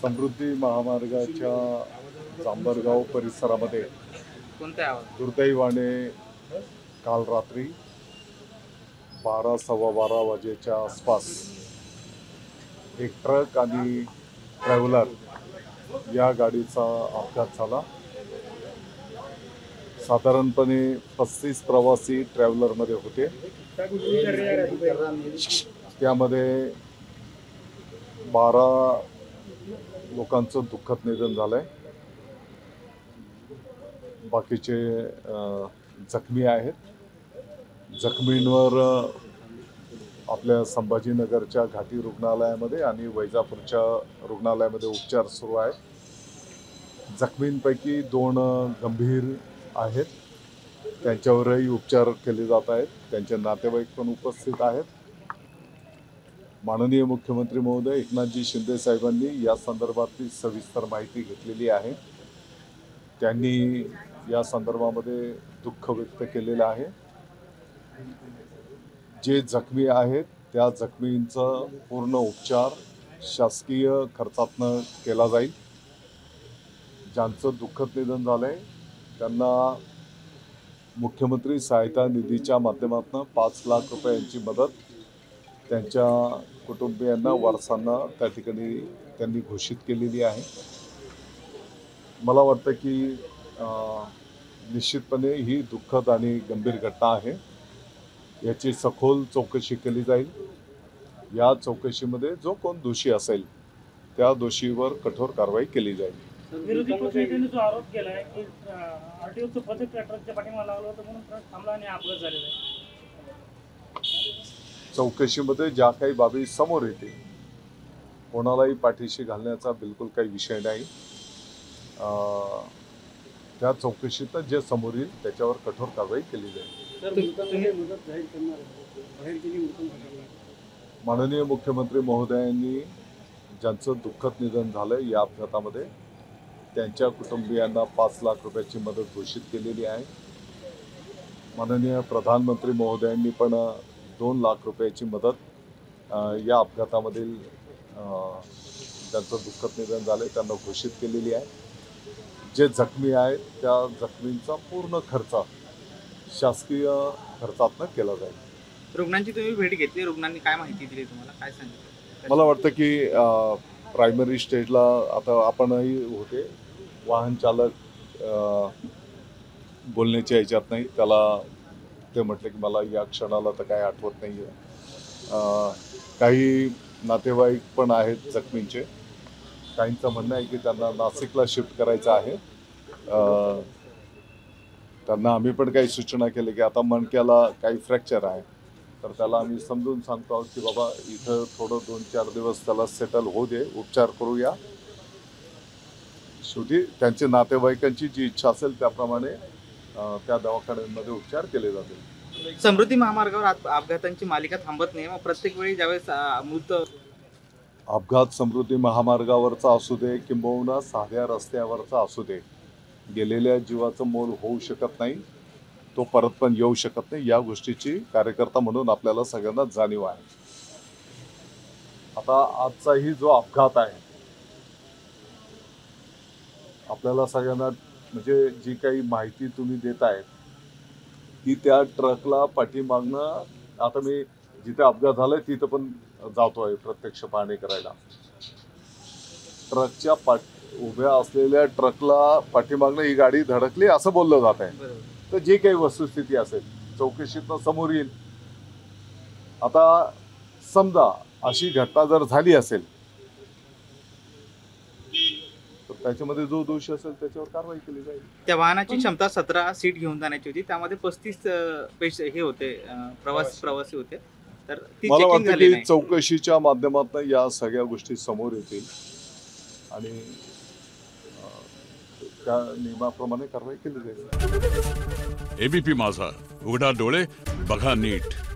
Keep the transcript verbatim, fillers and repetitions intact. समृद्धी महामार्गाच्या जांभरगाव परिसरामध्ये दुर्दैवाने काल रात्री बारा सव्वा बारा वाजेच्या आसपास एक ट्रक आणि ट्रॅव्हलर या गाडीचा अपघात झाला। साधारणपणे पस्तीस प्रवासी ट्रॅव्हलर मध्ये होते। त्यामध्ये बारा लोकांचं दुःखद निधन झालंय, बाकीचे जखमी आहेत। जखमींवर आपल्या संभाजीनगरच्या घाटी रुग्णालयामध्ये आणि वैजापूरच्या रुग्णालयामध्ये उपचार सुरू आहेत। जखमींपैकी दोन गंभीर आहेत, त्यांच्यावरही उपचार केले जात आहेत। त्यांचे नातेवाईक पण उपस्थित आहेत। माननीय मुख्यमंत्री महोदय एकनाथजी शिंदे साहेबांनी या संदर्भातली सविस्तर माहिती घेतलेली आहे। त्यांनी या संदर्भामध्ये दुःख व्यक्त केलेलं आहे। जे जखमी आहेत त्या जखमींचा पूर्ण उपचार शासकीय खर्चातून केला जाईल। ज्यांचं दुःखद निधन झालंय त्यांना मुख्यमंत्री सहायता निधीच्या माध्यमातून पाच लाख रुपयांची मदत त्यांच्या कुटुंबियांना वारसांना त्या ठिकाणी त्यांनी घोषित केलेली आहे। मला वाटतं की निश्चितपणे ही दुःखद आणि गंभीर घटना आहे, याची सखोल चौकशी केली जाईल। या चौकशीमध्ये जो कोण दोषी असेल त्या दोषीवर कठोर कारवाई केली जाईल। विरोधी पक्षनेत्याने जो आरोप केला आहे की आरटीओचं पथक ट्रॅक्टरच्या पाठीमागे लागलं होतं म्हणून ट्रक थांबला आणि अपघात झालेला आहे। चौकशीमध्ये ज्या काही बाबी समोर येते कोणालाही पाठीशी घालण्याचा बिलकुल काही विषय नाही। त्या चौकशीत जे समोर येईल त्याच्यावर कठोर कारवाई केली जाईल। माननीय मुख्यमंत्री महोदयांनी ज्यांचं दुःखद निधन झालं या अपघातामध्ये त्यांच्या कुटुंबियांना पाच लाख रुपयाची मदत घोषित केलेली आहे। माननीय प्रधानमंत्री महोदयांनी पण दोन लाख रुपयाची मदत या अपघातामधील ज्यांचं दुःखद निधन झाले त्यांना घोषित केलेली आहे। जे जखमी आहेत त्या जखमींचा पूर्ण खर्च शासकीय खर्चातून केला जाईल। रुग्णांची तुम्ही भेट घेतली, रुग्णांनी काय माहिती दिली तुम्हाला, काय सांगितलं? मला वाटतं की प्रायमरी स्टेजला आता आपणही होते, वाहन चालक बोलण्याच्या ह्याच्यात नाही, त्याला ते म्हटले की मला या क्षणाला तर काय आठवत नाही आहे। काही नातेवाईक पण आहेत जखमींचे, काहींचं म्हणणं आहे की त्यांना नाशिकला शिफ्ट करायचं आहे। त्यांना आम्ही पण काही सूचना केली की आता मणक्याला काही फ्रॅक्चर आहे तर त्याला आम्ही समजून सांगतो आहोत की बाबा इथं थोडं दोन चार दिवस त्याला सेटल होऊ दे, उपचार करूया। शेवटी त्यांचे नातेवाईकांची जी इच्छा असेल त्याप्रमाणे त्या दवाखान्यांमध्ये उपचार केले जातील। समृद्धी महामार्गावर अपघातांची मालिका थांबत नाही, मग प्रत्येक वेळी ज्यावेळेस मृत अपघात समृद्धी महामार्गावरचा असू दे किंबहुना साध्या रस्त्यावरचा असू दे, गेलेल्या जीवाचं मोल होऊ शकत नाही, तो परत पण येऊ शकत नाही। या गोष्टीची कार्यकर्ता म्हणून आपल्याला सगळ्यांना जाणीव आहे। आता आजचाही जो अपघात आहे आपल्याला सगळ्यांना म्हणजे जी काही माहिती तुम्ही देताय ती त्या ट्रकला पाठीमागणं, आता मी जिथे अपघात झाला आहे तिथं पण जातो आहे प्रत्यक्ष पाहणी करायला, ट्रकच्या पाठ उभ्या असलेल्या ट्रकला पाठीमागणं ही गाडी धडकली असं बोललं जात आहे। तर जी काही वस्तुस्थिती असेल चौकशीतनं समोर येईल। आता समजा अशी घटना जर झाली असेल त्याच्यामध्ये जो दोषी असेल त्याच्यावर कारवाई केली जाईल। त्या वाहनाची क्षमता सतरा सीट घेऊन जाण्याची होती, त्यामध्ये पस्तीस पेश हे होते प्रवासी प्रवासी होते। तर मला वाटतं की चौकशीच्या माध्यमातून या सगळ्या गोष्टी समोर येतील आणि त्या नियमाप्रमाणे कारवाई केली जाईल। एबीपी माझा, उघडा डोळे बघा नीट।